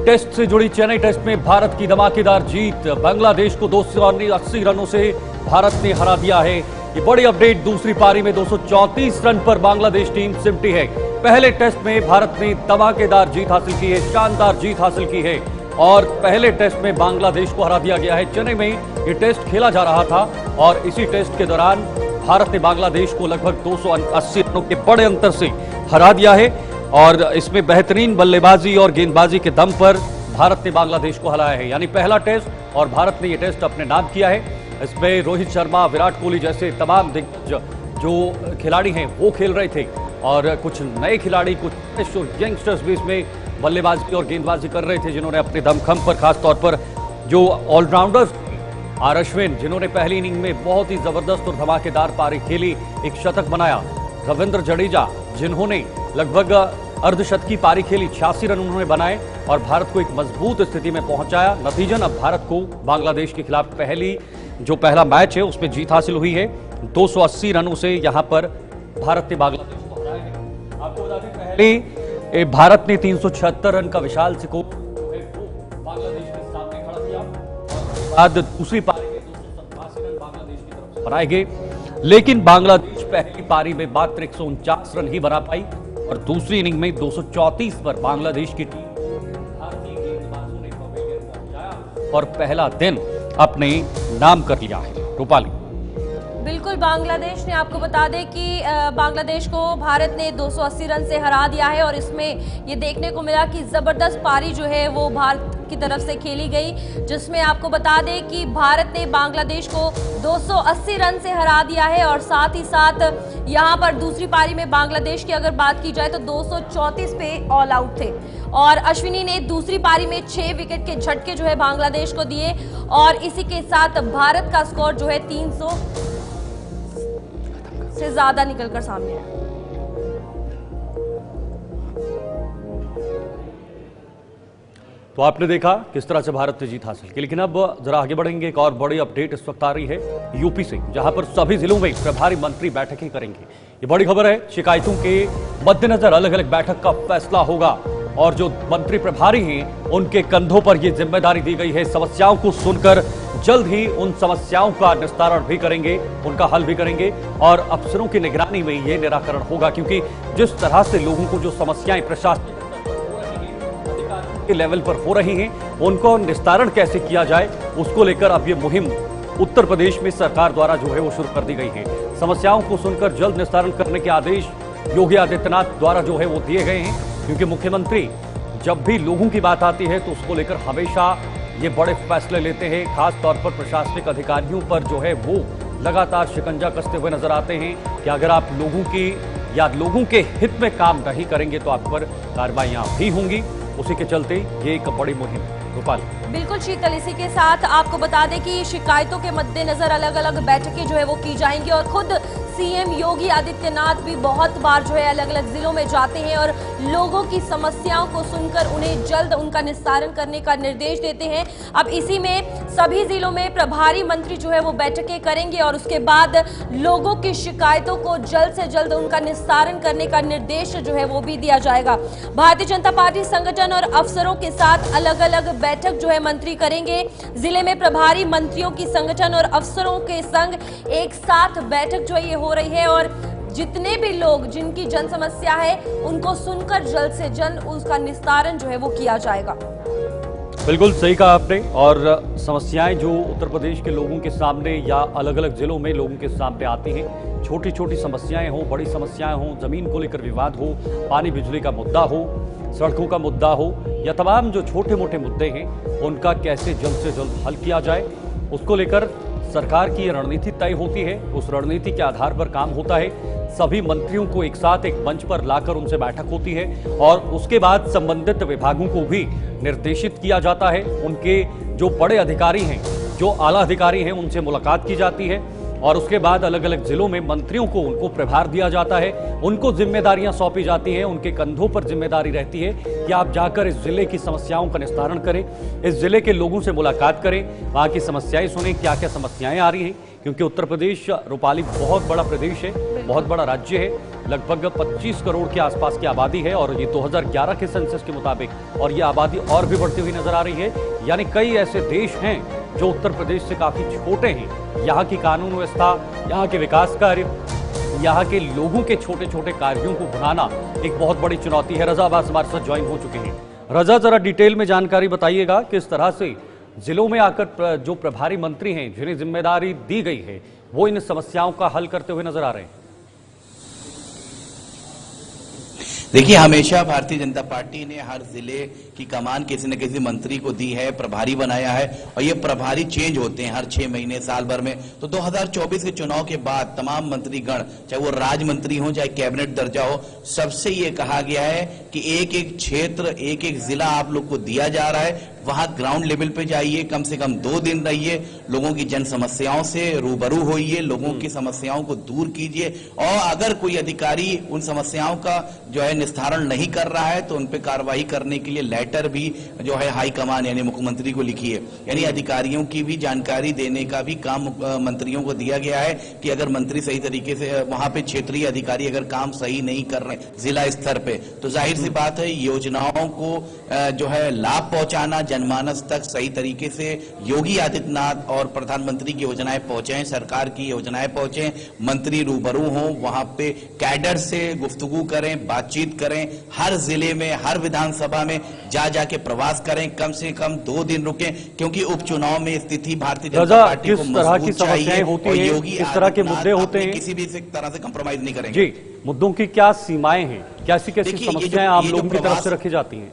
टेस्ट से जुड़ी। चेन्नई टेस्ट में भारत की धमाकेदार जीत, बांग्लादेश को 280 रनों से भारत ने हरा दिया है। ये बड़ी अपडेट, दूसरी पारी में 234 रन पर बांग्लादेश टीम सिमटी है। पहले टेस्ट में भारत ने धमाकेदार जीत हासिल की है, शानदार जीत हासिल की है और पहले टेस्ट में बांग्लादेश को हरा दिया गया है। चेन्नई में ये टेस्ट खेला जा रहा था और इसी टेस्ट के दौरान भारत ने बांग्लादेश को लगभग 280 रनों के बड़े अंतर से हरा दिया है और इसमें बेहतरीन बल्लेबाजी और गेंदबाजी के दम पर भारत ने बांग्लादेश को हराया है। यानी पहला टेस्ट, और भारत ने यह टेस्ट अपने नाम किया है। इसमें रोहित शर्मा, विराट कोहली जैसे तमाम दिग्गज जो खिलाड़ी हैं वो खेल रहे थे और कुछ नए खिलाड़ी, कुछ यंगस्टर्स भी इसमें बल्लेबाजी और गेंदबाजी कर रहे थे जिन्होंने अपने दमखम पर, खासतौर पर जो ऑलराउंडर्स आर अश्विन जिन्होंने पहली इनिंग में बहुत ही जबरदस्त और धमाकेदार पारी खेली, एक शतक बनाया, रविंद्र जडेजा जिन्होंने लगभग अर्धशत की पारी खेली, 86 रन उन्होंने बनाए और भारत को एक मजबूत स्थिति में पहुंचाया। नतीजन अब भारत को बांग्लादेश के खिलाफ पहला मैच है उसमें जीत हासिल हुई है। 280 रनों से यहां पर भारत ने बांग्लादेश को हराया है। आपको बता दें, पहले भारत ने 376 रन का विशाल स्कोर बांग्लादेश के सामने खड़ा किया और बाद दूसरी पारी में 287 रन बांग्लादेश की तरफ से बनाए गए। लेकिन बांग्लादेश पहली पारी में मात्र 149 रन ही बना पाई और दूसरी इनिंग में 234 पर बांग्लादेश की टीम और पहला दिन अपने नाम कर लिया है। रूपाली, बिल्कुल, बांग्लादेश ने, आपको बता दें कि बांग्लादेश को भारत ने 280 रन से हरा दिया है और इसमें ये देखने को मिला कि ज़बरदस्त पारी जो है वो भारत की तरफ से खेली गई, जिसमें आपको बता दें कि भारत ने बांग्लादेश को 280 रन से हरा दिया है और साथ ही साथ यहाँ पर दूसरी पारी में बांग्लादेश की अगर बात की जाए तो 234 पे ऑल आउट थे और अश्विनी ने दूसरी पारी में 6 विकेट के झटके जो है बांग्लादेश को दिए और इसी के साथ भारत का स्कोर जो है 300 से ज्यादा निकलकर सामने आया। तो आपने देखा किस तरह से भारत ने जीत हासिल की, लेकिन अब जरा आगे बढ़ेंगे। एक और बड़ी अपडेट इस वक्त आ रही है यूपी से, जहां पर सभी जिलों में प्रभारी मंत्री बैठकें करेंगे। ये बड़ी खबर है। शिकायतों के मद्देनजर अलग अलग बैठक का फैसला होगा और जो मंत्री प्रभारी हैं उनके कंधों पर ये जिम्मेदारी दी गई है। समस्याओं को सुनकर जल्द ही उन समस्याओं का निस्तारण भी करेंगे, उनका हल भी करेंगे और अफसरों की निगरानी में ये निराकरण होगा, क्योंकि जिस तरह से लोगों को जो समस्याएं प्रशासन के लेवल पर हो रही हैं उनको निस्तारण कैसे किया जाए उसको लेकर अब ये मुहिम उत्तर प्रदेश में सरकार द्वारा जो है वो शुरू कर दी गई है। समस्याओं को सुनकर जल्द निस्तारण करने के आदेश योगी आदित्यनाथ द्वारा जो है वो दिए गए हैं, क्योंकि मुख्यमंत्री जब भी लोगों की बात आती है तो उसको लेकर हमेशा ये बड़े फैसले लेते हैं। खासतौर पर प्रशासनिक अधिकारियों पर जो है वो लगातार शिकंजा कसते हुए नजर आते हैं कि अगर आप लोगों की या लोगों के हित में काम नहीं करेंगे तो आप पर कार्रवाइयां भी होंगी। उसी के चलते ये एक बड़ी मुहिम है। गोपाल, बिल्कुल शीतल, इसी के साथ आपको बता दें कि शिकायतों के मद्देनजर अलग अलग बैठकें जो है वो की जाएंगी और खुद सीएम योगी आदित्यनाथ भी बहुत बार जो है अलग अलग जिलों में जाते हैं और लोगों की समस्याओं को सुनकर उन्हें जल्द उनका निस्तारण करने का निर्देश देते हैं। अब इसी में सभी जिलों में प्रभारी मंत्री जो है वो बैठकें करेंगे और उसके बाद लोगों की शिकायतों को जल्द से जल्द उनका निस्तारण करने का निर्देश जो है वो भी दिया जाएगा। भारतीय जनता पार्टी संगठन और अफसरों के साथ अलग अलग बैठक जो है मंत्री करेंगे। जिले में प्रभारी मंत्रियों की संगठन और अफसरों के संग एक साथ बैठक जो है ये हो रही है और जितने भी लोग जिनकी जन समस्या है उनको सुनकर जल्द से जल्द उसका निस्तारण जो है वो किया जाएगा। बिल्कुल सही कहा आपने। और समस्याएं जो उत्तर प्रदेश के लोगों के सामने या अलग अलग जिलों में लोगों के सामने आती हैं, छोटी छोटी समस्याएं हों, बड़ी समस्याएं हों, जमीन को लेकर विवाद हो, पानी बिजली का मुद्दा हो, सड़कों का मुद्दा हो, या तमाम जो छोटे मोटे मुद्दे हैं उनका कैसे जल्द से जल्द हल किया जाए उसको लेकर सरकार की रणनीति तय होती है। उस रणनीति के आधार पर काम होता है। सभी मंत्रियों को एक साथ एक मंच पर लाकर उनसे बैठक होती है और उसके बाद संबंधित विभागों को भी निर्देशित किया जाता है। उनके जो बड़े अधिकारी हैं, जो आला अधिकारी हैं, उनसे मुलाकात की जाती है और उसके बाद अलग अलग जिलों में मंत्रियों को उनको प्रभार दिया जाता है, उनको जिम्मेदारियां सौंपी जाती हैं। उनके कंधों पर जिम्मेदारी रहती है कि आप जाकर इस जिले की समस्याओं का निस्तारण करें, इस जिले के लोगों से मुलाकात करें, वहाँ की समस्याएं सुनें, क्या क्या समस्याएं आ रही हैं। क्योंकि उत्तर प्रदेश, रूपाली, बहुत बड़ा प्रदेश है, बहुत बड़ा राज्य है, लगभग 25 करोड़ के आसपास की आबादी है और ये 2011 के सेंसस के मुताबिक, और ये आबादी और भी बढ़ती हुई नजर आ रही है। यानी कई ऐसे देश हैं जो उत्तर प्रदेश से काफ़ी छोटे हैं। यहाँ की कानून व्यवस्था, यहाँ के विकास कार्य, यहाँ के लोगों के छोटे छोटे कार्यों को बनाना एक बहुत बड़ी चुनौती है। रजा आबाद हमारे साथ ज्वाइन हो चुके हैं। रजा, जरा डिटेल में जानकारी बताइएगा किस तरह से जिलों में आकर जो प्रभारी मंत्री हैं जिन्हें जिम्मेदारी दी गई है वो इन समस्याओं का हल करते हुए नजर आ रहे हैं। देखिए, हमेशा भारतीय जनता पार्टी ने हर जिले की कमान किसी न किसी मंत्री को दी है, प्रभारी बनाया है और ये प्रभारी चेंज होते हैं हर 6 महीने, साल भर में। तो 2024 के चुनाव के बाद तमाम मंत्रीगण, चाहे वो राज्य मंत्री हो, चाहे कैबिनेट दर्जा हो, सबसे ये कहा गया है कि एक एक क्षेत्र, एक एक जिला आप लोग को दिया जा रहा है, वहां ग्राउंड लेवल पे जाइए, कम से कम 2 दिन रहिए, लोगों की जन समस्याओं से रूबरू होइए, लोगों की समस्याओं को दूर कीजिए और अगर कोई अधिकारी उन समस्याओं का जो है निस्तारण नहीं कर रहा है तो उन पे कार्रवाई करने के लिए लेटर भी जो है हाईकमान यानी मुख्यमंत्री को लिखिए। यानी अधिकारियों की भी जानकारी देने का भी काम मंत्रियों को दिया गया है कि अगर मंत्री सही तरीके से वहां पे क्षेत्रीय अधिकारी अगर काम सही नहीं कर रहे जिला स्तर पे तो जाहिर सी बात है योजनाओं को जो है लाभ पहुंचाना, जनमानस तक सही तरीके से योगी आदित्यनाथ और प्रधानमंत्री की योजनाएं पहुंचे, सरकार की योजनाएं पहुंचे, मंत्री रूबरू हों, वहां पे कैडर से गुफ्तगू करें, बातचीत करें, हर जिले में हर विधानसभा में जाके प्रवास करें, कम से कम 2 दिन रुकें, क्योंकि उपचुनाव में स्थिति भारतीय जनता पार्टी को मजबूत चाहिए और योगी आदित्यनाथ किसी भी तरह से कॉम्प्रोमाइज नहीं करेंगे। मुद्दों की क्या सीमाएं हैं, कैसी कैसी समस्याएं आम लोगों की तरफ से रखी जाती हैं?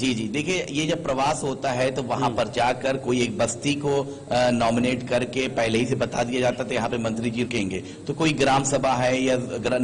जी, देखिए ये जब प्रवास होता है तो वहां पर जाकर कोई एक बस्ती को नॉमिनेट करके पहले ही से बता दिया जाता था यहाँ पे मंत्री जी रुकेंगे, तो कोई ग्राम सभा है या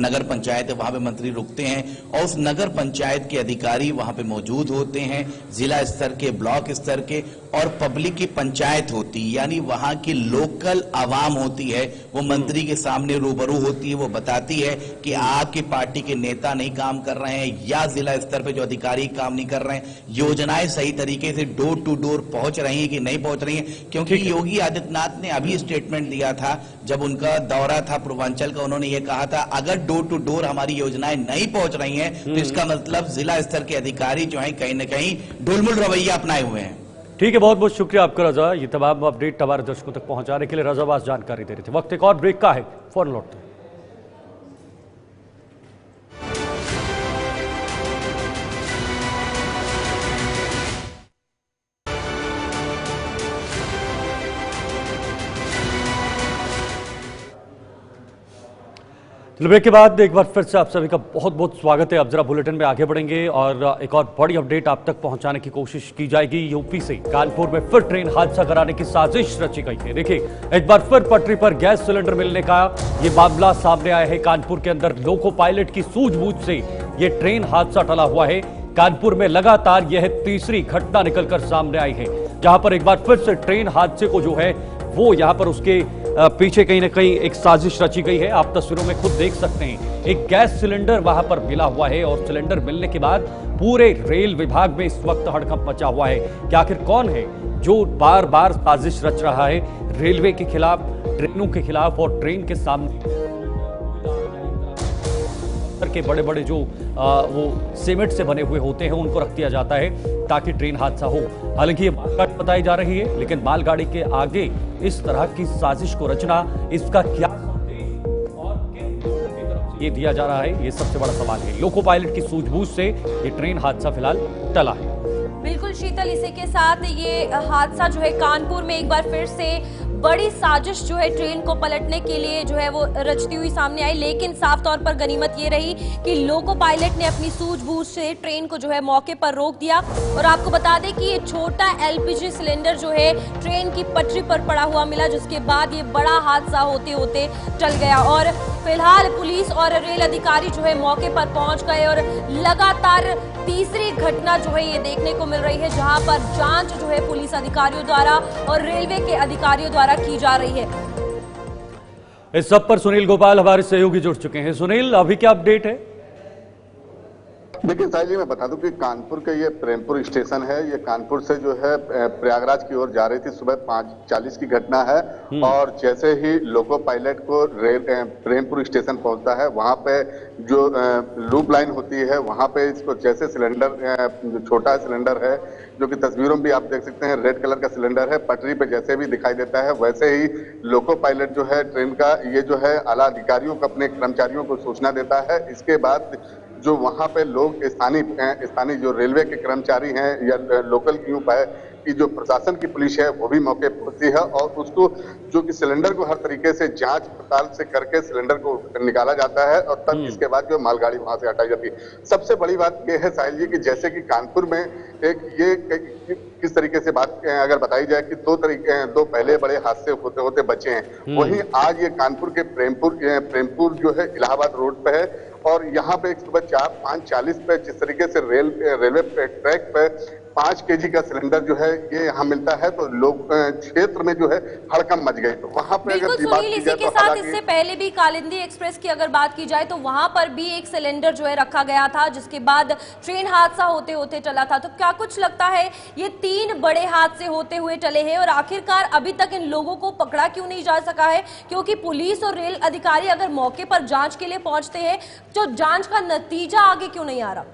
नगर पंचायत है वहां पे मंत्री रुकते हैं और उस नगर पंचायत के अधिकारी वहां पे मौजूद होते हैं, जिला स्तर के, ब्लॉक स्तर के, और पब्लिक की पंचायत होती है, यानी वहां की लोकल आवाम होती है, वो मंत्री के सामने रूबरू होती है, वो बताती है कि आपकी पार्टी के नेता नहीं काम कर रहे हैं या जिला स्तर पे जो अधिकारी काम नहीं कर रहे हैं, योजनाएं सही तरीके से डोर टू डोर पहुंच रही है कि नहीं पहुंच रही है। क्योंकि योगी आदित्यनाथ ने अभी स्टेटमेंट दिया था जब उनका दौरा था पूर्वांचल का, उन्होंने ये कहा था अगर डोर टू डोर हमारी योजनाएं नहीं पहुंच रही हैं तो इसका मतलब जिला स्तर के अधिकारी जो है कहीं ना कहीं ढुलमुल रवैया अपनाए हुए हैं। ठीक है, बहुत बहुत शुक्रिया आपका रजा, ये तमाम अपडेट हमारे दर्शकों तक पहुंचाने के लिए। रजाबाज जानकारी दे रहे थे। वक्त एक और ब्रेक का है, फौरन लौटते हैं। ब्रेक के बाद एक बार फिर से आप सभी का बहुत बहुत स्वागत है। अब जरा बुलेटिन में आगे बढ़ेंगे और एक और बड़ी अपडेट आप तक पहुंचाने की कोशिश की जाएगी। यूपी से कानपुर में फिर ट्रेन हादसा कराने की साजिश रची गई है। देखिए, एक बार फिर पटरी पर गैस सिलेंडर मिलने का ये मामला सामने आया है। कानपुर के अंदर लोको पायलट की सूझबूझ से ये ट्रेन हादसा टला हुआ है। कानपुर में लगातार यह तीसरी घटना निकलकर सामने आई है, जहां पर एक बार फिर से ट्रेन हादसे को जो है वो यहाँ पर उसके पीछे कहीं ना कहीं एक साजिश रची गई है। आप तस्वीरों में खुद देख सकते हैं, एक गैस सिलेंडर वहां पर मिला हुआ है और सिलेंडर मिलने के बाद पूरे रेल विभाग में इस वक्त हड़कंप मचा हुआ है कि आखिर कौन है जो बार बार साजिश रच रहा है रेलवे के खिलाफ, ट्रेनों के खिलाफ और ट्रेन के सामने के बड़े बड़े जो वो सीमेंट से बने हुए होते हैं उनको रख दिया जाता है ताकि ट्रेन हादसा हो। हालांकि ये मालगाड़ी बताई जा रही है, लेकिन मालगाड़ी के आगे इस तरह की साजिश को रचना, इसका क्या ये दिया जा रहा है, ये सबसे बड़ा सवाल है। लोको पायलट की सूझबूझ से ये ट्रेन हादसा फिलहाल टला है। बिल्कुल शीतल, इसी के साथ ये हादसा जो है कानपुर में एक बार फिर से बड़ी साजिश जो है ट्रेन को पलटने के लिए जो है वो रचती हुई सामने आई। लेकिन साफ तौर पर गनीमत ये रही कि लोको पायलट ने अपनी सूझबूझ से ट्रेन को जो है मौके पर रोक दिया। और आपको बता दें कि ये छोटा एलपीजी सिलेंडर जो है ट्रेन की पटरी पर पड़ा हुआ मिला, जिसके बाद ये बड़ा हादसा होते होते टल गया। और फिलहाल पुलिस और रेल अधिकारी जो है मौके पर पहुंच गए और लगातार तीसरी घटना जो है ये देखने को मिल रही है, जहां पर जांच जो है पुलिस अधिकारियों द्वारा और रेलवे के अधिकारियों द्वारा की जा रही है। इस सब पर सुनील गोपाल हमारे सहयोगी जुड़ चुके हैं। सुनील, अभी क्या अपडेट है? देखिए साहिल जी, मैं बता दूं कि कानपुर के ये प्रेमपुर स्टेशन है, ये कानपुर से जो है प्रयागराज की ओर जा रही थी। सुबह 5:40 की घटना है और जैसे ही लोको पायलट को प्रेमपुर स्टेशन पहुंचता है, वहां पे जो लूप लाइन होती है वहां पे इसको जैसे सिलेंडर, छोटा सिलेंडर है जो कि तस्वीरों में भी आप देख सकते हैं, रेड कलर का सिलेंडर है, पटरी पे जैसे भी दिखाई देता है वैसे ही लोको पायलट जो है ट्रेन का, ये जो है आला अधिकारियों को, अपने कर्मचारियों को सूचना देता है। इसके बाद जो वहाँ पे लोग स्थानीय जो रेलवे के कर्मचारी हैं या लोकल ग्रुप है कि जो प्रशासन की पुलिस है वो भी मौके पर पहुंचती है और उसको जो कि सिलेंडर को हर तरीके से जांच पड़ताल से करके सिलेंडर को निकाला जाता है और तब इसके बाद जो मालगाड़ी वहां से हटाई जाती है। सबसे बड़ी बात यह है साहिल जी कि जैसे कि कानपुर में एक ये किस तरीके से बात अगर बताई जाए कि दो पहले बड़े हादसे होते होते बचे हैं, वहीं आज ये कानपुर के प्रेमपुर जो है इलाहाबाद रोड पे है और यहाँ पे सुबह 5:40 पे जिस तरीके से रेलवे ट्रैक पे 5 केजी का सिलेंडर जो है ये यहाँ मिलता है तो लोग क्षेत्र में जो है हड़कंप मच गई। तो वहाँ पे अगर बात की जाए तो साथ इससे पहले भी कालिंदी एक्सप्रेस की अगर बात की जाए तो वहाँ पर भी एक सिलेंडर जो है रखा गया था, जिसके बाद ट्रेन हादसा होते होते टला था। तो क्या कुछ लगता है ये 3 बड़े हादसे होते हुए टले हैं और आखिरकार अभी तक इन लोगों को पकड़ा क्यों नहीं जा सका है? क्योंकि पुलिस और रेल अधिकारी अगर मौके पर जाँच के लिए पहुँचते हैं तो जाँच का नतीजा आगे क्यों नहीं आ रहा?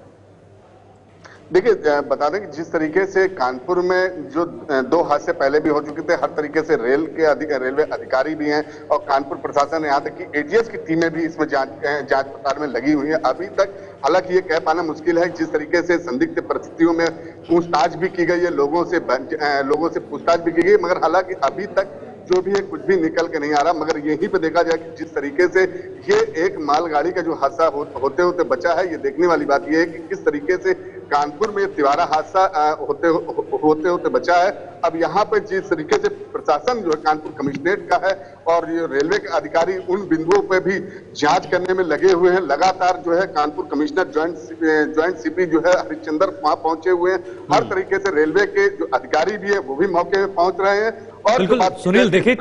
देखिए बता दें कि जिस तरीके से कानपुर में जो दो हादसे पहले भी हो चुके थे, हर तरीके से रेलवे अधिकारी भी हैं और कानपुर प्रशासन, यहाँ तक कि एटीएस की टीमें भी इसमें जांच पड़ताल में लगी हुई हैं। अभी तक हालांकि ये कह पाना मुश्किल है जिस तरीके से संदिग्ध परिस्थितियों में पूछताछ भी की गई है, लोगों से पूछताछ भी की गई, मगर हालांकि अभी तक जो भी है कुछ भी निकल के नहीं आ रहा। मगर यहीं पे देखा जाए कि जिस तरीके से ये एक मालगाड़ी का जो हादसा होते होते बचा है, ये देखने वाली बात ये है कि किस तरीके से कानपुर में तिवारा हादसा होते होते बचा है। अब यहाँ पे जिस तरीके से प्रशासन जो है कानपुर कमिश्नरेट का है और ये रेलवे के अधिकारी उन बिंदुओं पे भी जांच करने में लगे हुए हैं। लगातार जो है कानपुर कमिश्नर ज्वाइंट सीपी जो है हरिश्चंद्र वहाँ पहुंचे हुए हैं। हर तरीके से रेलवे के जो अधिकारी भी है वो भी मौके पे पहुंच रहे हैं। और बिल्कुल सुनील, देखिए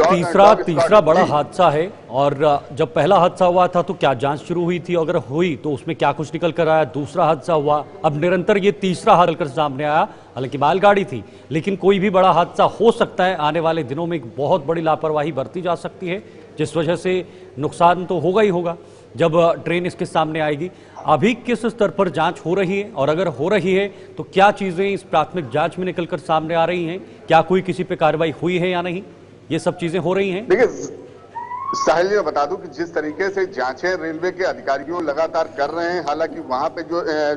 तीसरा बड़ा हादसा है, और जब पहला हादसा हुआ था तो क्या जांच शुरू हुई थी, अगर हुई तो उसमें क्या कुछ निकल कर आया। दूसरा हादसा हुआ, अब निरंतर ये तीसरा हादसा सामने आया, हालांकि मालगाड़ी थी, लेकिन कोई भी बड़ा हादसा हो सकता है। आने वाले दिनों में एक बहुत बड़ी लापरवाही बरती जा सकती है, जिस वजह से नुकसान तो होगा ही होगा जब ट्रेन इसके सामने आएगी। अभी किस स्तर पर जांच हो रही है, और अगर हो रही है तो क्या चीज़ें इस प्राथमिक जांच में निकलकर सामने आ रही हैं, क्या कोई किसी पे कार्रवाई हुई है या नहीं, ये सब चीज़ें हो रही हैं। देखिए साहिल जी, मैं बता दूं कि जिस तरीके से जांचें रेलवे के अधिकारियों लगातार कर रहे हैं, हालांकि वहां पे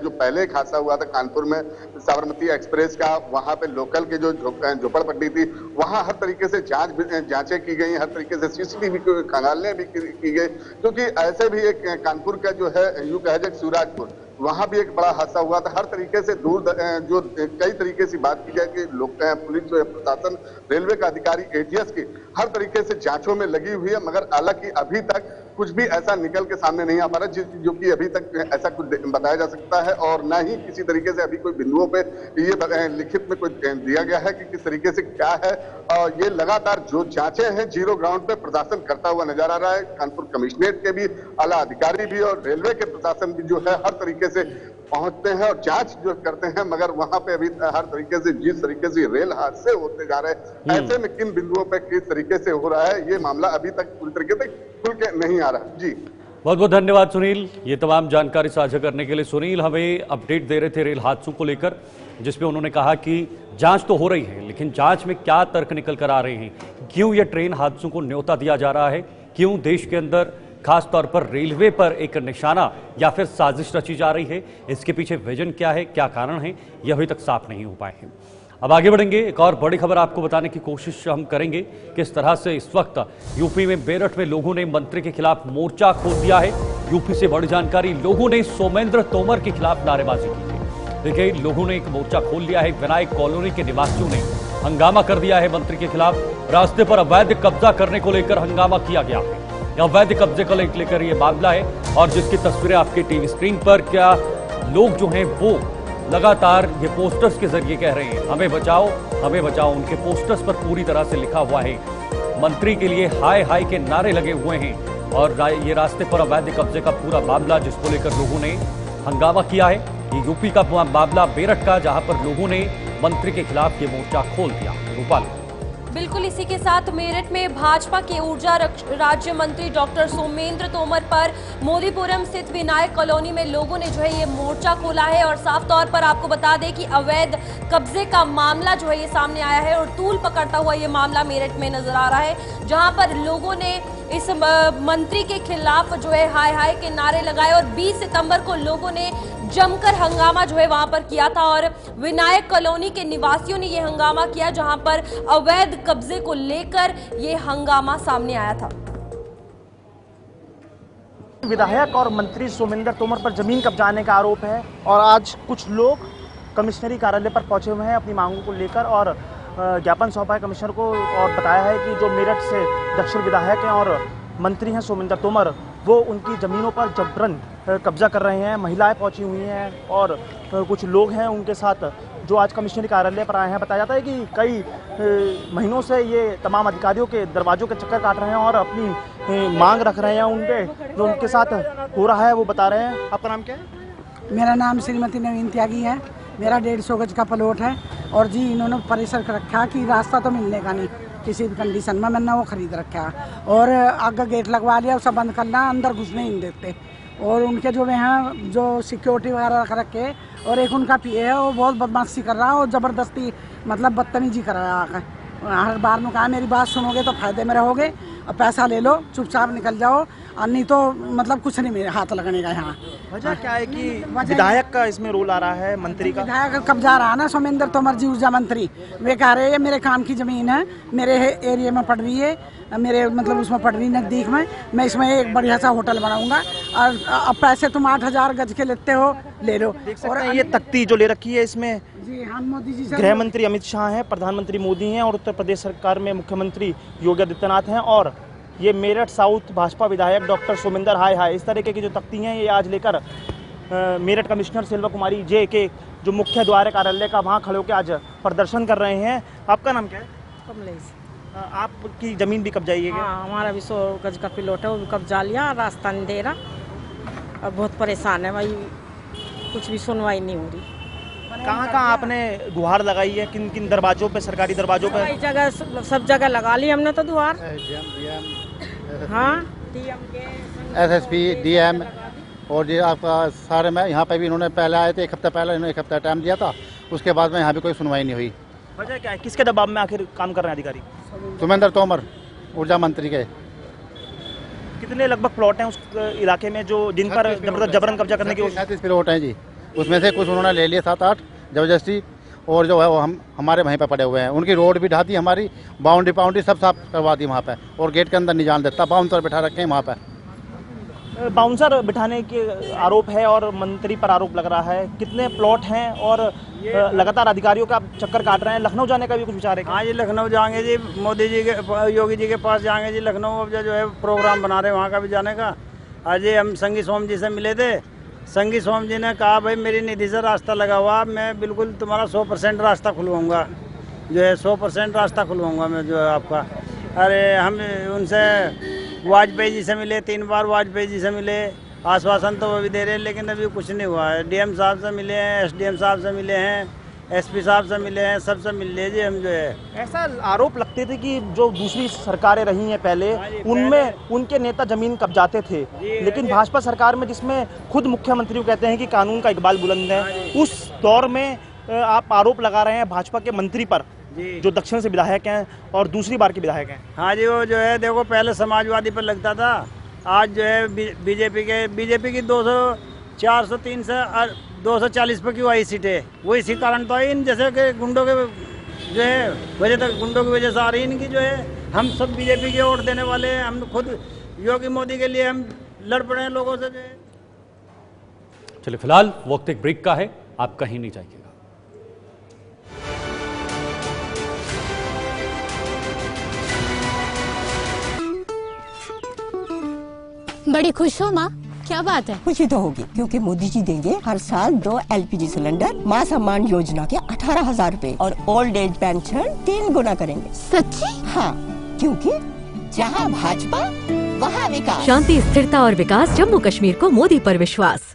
जो पहले एक हादसा हुआ था कानपुर में साबरमती एक्सप्रेस का, वहां पे लोकल के जो झोपड़पट्टी थी वहां हर तरीके से जांचें की गई, हर तरीके से सीसीटीवी की खंगालने भी की गई, क्योंकि ऐसे भी एक कानपुर का जो है यूं कहा जाए सूरजपुर, वहाँ भी एक बड़ा हादसा हुआ था। हर तरीके से जो कई तरीके से बात की जाए कि लोग पुलिस जो है प्रशासन रेलवे का अधिकारी एटीएस की हर तरीके से जांचों में लगी हुई है, मगर हालांकि अभी तक कुछ भी ऐसा निकल के सामने नहीं आ पा रहा जो कि अभी तक ऐसा कुछ बताया जा सकता है। और ना ही किसी तरीके से अभी कोई बिंदुओं पे ये लिखित में कोई दिया गया है कि किस तरीके से क्या है, और ये लगातार जो जांचें हैं जीरो ग्राउंड पे प्रशासन करता हुआ नजर आ रहा है। कानपुर कमिश्नरेट के भी आला अधिकारी भी और रेलवे के प्रशासन भी जो है हर तरीके से पहुंचते हैं और जांच जो करते हैं, मगर वहां पे अभी हर तरीके से जिस तरीके से रेल हादसे होते जा रहे हैं, ऐसे में किन बिंदुओं पे किस तरीके से हो रहा है, ये मामला अभी तक पूरी तरीके से खुल के नहीं आ रहा। जी बहुत बहुत धन्यवाद सुनील, ये तमाम जानकारी साझा करने के लिए। सुनील हमें अपडेट दे रहे थे रेल हादसों को लेकर, जिसमें उन्होंने कहा कि जांच तो हो रही है, लेकिन जांच में क्या तर्क निकल कर आ रहे हैं, क्यों ये ट्रेन हादसों को न्योता दिया जा रहा है, क्यों देश के अंदर खासतौर पर रेलवे पर एक निशाना या फिर साजिश रची जा रही है, इसके पीछे विजन क्या है, क्या कारण है, ये अभी तक साफ नहीं हो पाए हैं। अब आगे बढ़ेंगे, एक और बड़ी खबर आपको बताने की कोशिश हम करेंगे, किस तरह से इस वक्त यूपी में मेरठ में लोगों ने मंत्री के खिलाफ मोर्चा खोल दिया है। यूपी से बड़ी जानकारी, लोगों ने सोमेंद्र तोमर के खिलाफ नारेबाजी की है। देखिए लोगों ने एक मोर्चा खोल लिया है, विनायक कॉलोनी के निवासियों ने हंगामा कर दिया है मंत्री के खिलाफ। रास्ते पर अवैध कब्जा करने को लेकर हंगामा किया गया है, अवैध कब्जे को लेकर यह मामला है, और जिसकी तस्वीरें आपके टीवी स्क्रीन पर क्या लोग जो हैं वो लगातार ये पोस्टर्स के जरिए कह रहे हैं हमें बचाओ हमें बचाओ। उनके पोस्टर्स पर पूरी तरह से लिखा हुआ है मंत्री के लिए हाय हाय के नारे लगे हुए हैं, और ये रास्ते पर अवैध कब्जे का पूरा मामला जिसको लेकर लोगों ने हंगामा किया है। ये यूपी का मामला मेरठ का, जहाँ पर लोगों ने मंत्री के खिलाफ ये मोर्चा खोल दिया। भोपाल बिल्कुल इसी के साथ मेरठ में भाजपा के ऊर्जा राज्य मंत्री डॉक्टर सोमेंद्र तोमर पर मोदीपुरम स्थित विनायक कॉलोनी में लोगों ने जो है ये मोर्चा खोला है, और साफ तौर पर आपको बता दें कि अवैध कब्जे का मामला जो है ये सामने आया है और तूल पकड़ता हुआ ये मामला मेरठ में नजर आ रहा है, जहां पर लोगों ने इस मंत्री के खिलाफ जो है हाय हाय के नारे लगाए, और 20 सितंबर को लोगों ने जमकर हंगामा जो है वहां पर किया था, और विनायक कॉलोनी के निवासियों ने ये हंगामा किया जहां पर अवैध कब्जे को लेकर ये हंगामा सामने आया था। विधायक और मंत्री सोमेंद्र तोमर पर जमीन कब्जाने का आरोप है, और आज कुछ लोग कमिश्नरी कार्यालय पर पहुंचे हुए हैं अपनी मांगों को लेकर, और ज्ञापन सौंपा है कमिश्नर को और बताया है कि जो मेरठ से दक्षिण विधायक हैं और मंत्री हैं सोमेंद्र तोमर, वो उनकी ज़मीनों पर जबरन कब्जा कर रहे हैं। महिलाएं पहुंची हुई हैं और कुछ लोग हैं उनके साथ जो आज कमिश्नरी कार्यालय पर आए हैं। बताया जाता है कि कई महीनों से ये तमाम अधिकारियों के दरवाजों के चक्कर काट रहे हैं और अपनी मांग रख रहे हैं। उनके जो उनके साथ हो रहा है वो बता रहे हैं। आपका नाम क्या है? मेरा नाम श्रीमती नवीन त्यागी है, मेरा 150 गज का प्लॉट है, और जी इन्होंने परेशान कर रखा कि रास्ता तो मिलने का नहीं किसी भी कंडीशन में, मैंने वो खरीद रखा और आगे गेट लगवा लिया, उसे बंद करना, अंदर घुसने ही नहीं देते। और उनके जो यहाँ जो सिक्योरिटी वगैरह रख रखे, और एक उनका पीए है वो बहुत बदमाशी कर रहा है और ज़बरदस्ती मतलब बदतमीजी कर रहा है। हर बार में कहा मेरी बात सुनोगे तो फायदे में रहोगे और पैसा ले लो, चुपचाप निकल जाओ, और नहीं तो मतलब कुछ नहीं मेरे हाथ लगने का। यहाँ वजह क्या है कि विधायक का इसमें रोल आ रहा है, मंत्री का, विधायक कब्जा रहा है ना। सोमेंद्र तोमर जी ऊर्जा मंत्री, वे कह रहे हैं मेरे काम की ज़मीन है, मेरे एरिया में पड़ रही है, मेरे मतलब उसमें पड़ रही है नज़दीक में, मैं इसमें एक बढ़िया सा होटल बनाऊंगा और अब पैसे तुम 8,000 गज के लेते हो ले लो। और ये तख्ती जो ले रखी है इसमें जी, हाँ मोदी जी, गृह मंत्री अमित शाह हैं, प्रधानमंत्री मोदी हैं, और उत्तर प्रदेश सरकार में मुख्यमंत्री योगी आदित्यनाथ हैं, और ये मेरठ साउथ भाजपा विधायक डॉक्टर सोमेंद्र हाय इस तरीके की जो तख्ती हैं ये आज लेकर मेरठ कमिश्नर सिल्वा कुमारी जे के जो मुख्य द्वार कार्यालय का वहाँ खड़े होकर आज प्रदर्शन कर रहे हैं। आपका नाम क्या है? कमलेश। आपकी ज़मीन भी कब्जा है? हाँ, हमारा भी 100 गज का प्लॉट है, वो भी कब्जा लिया, रास्ता नहीं दे रहा और बहुत परेशान है भाई, कुछ भी सुनवाई नहीं हो रही। कहाँ आपने गुहार लगाई है, किन किन दरवाजों पे, सरकारी दरवाजों पे? जगह सब जगह लगा ली हमने तो गुहार। हाँ, SSP DM और ये आपका सारे में यहाँ पे भी इन्होंने पहले आए थे, एक हफ्ता टाइम दिया था, उसके बाद में यहाँ पे कोई सुनवाई नहीं हुई। वजह क्या है, किसके दबाव में आखिर काम कर रहे हैं अधिकारी? सुमेंद्र तोमर ऊर्जा मंत्री के। कितने लगभग प्लॉट हैं उस इलाके में जो जिन पर जबरन कब्जा करने की? 37 प्लॉट हैं जी, उसमें से कुछ उन्होंने ले लिया 7-8 जबरदस्ती, और जो है वो हमारे वहीं पर पड़े हुए हैं। उनकी रोड भी ढा दी हमारी, बाउंड्री सब साफ करवा दी वहाँ पे, और गेट के अंदर नहीं जान देता, बाउंसर बिठा रखे हैं वहाँ पे। बाउंसर बिठाने के आरोप है और मंत्री पर आरोप लग रहा है। कितने प्लॉट हैं और लगातार अधिकारियों का चक्कर काट रहे हैं? लखनऊ जाने का भी कुछ विचार है? हाँ जी, लखनऊ जाएंगे जी, मोदी जी के, योगी जी के पास जाएंगे जी लखनऊ। अब जो है प्रोग्राम बना रहे वहाँ का भी जाने का। आज हम संगी सोम जी से मिले थे, संगी सोम जी ने कहा भाई मेरी निधि से रास्ता लगा हुआ, मैं बिल्कुल तुम्हारा 100% रास्ता खुलवाऊंगा, जो है 100% रास्ता खुलवाऊंगा मैं जो है आपका। अरे हम उनसे वाजपेयी जी से मिले, 3 बार वाजपेयी जी से मिले, आश्वासन तो वो भी दे रहे हैं लेकिन अभी कुछ नहीं हुआ है। DM साहब से मिले हैं, SDM साहब से मिले हैं, SP साहब से मिले हैं, सबसे मिल लीजिए हम जो है। ऐसा आरोप लगते थे कि जो दूसरी सरकारें रही हैं पहले उनमें उनके नेता जमीन कब्जाते थे, लेकिन भाजपा सरकार में जिसमें खुद मुख्यमंत्री कहते हैं कि कानून का इकबाल बुलंद है, उस दौर में आप आरोप लगा रहे हैं भाजपा के मंत्री पर जो दक्षिण से विधायक हैं और दूसरी बार के विधायक हैं। हाँ जी, वो जो है देखो पहले समाजवादी पर लगता था, आज जो है बीजेपी की 200, 403 से 240 पर क्यों आई सीटें? वो इसी कारण तो आई, इन जैसे कि गुंडों के जो है वजह तक, गुंडों की वजह से आ रही इनकी जो है। हम सब बीजेपी की ओर देने वाले हैं, हम खुद योगी मोदी के लिए हम लड़ पड़े हैं लोगों से जो है। चलिए फिलहाल वक्त एक ब्रेक का है, आप कहीं नहीं जाइएगा। बड़ी खुश हो माँ, क्या बात है? खुशी तो होगी क्योंकि मोदी जी देंगे हर साल 2 LPG सिलेंडर, माँ सम्मान योजना के 18,000 रूपए और ओल्ड एज पेंशन 3 गुना करेंगे। सच्ची? हाँ, क्योंकि जहाँ भाजपा वहाँ विकास। शांति, स्थिरता और विकास, जम्मू कश्मीर को मोदी पर विश्वास।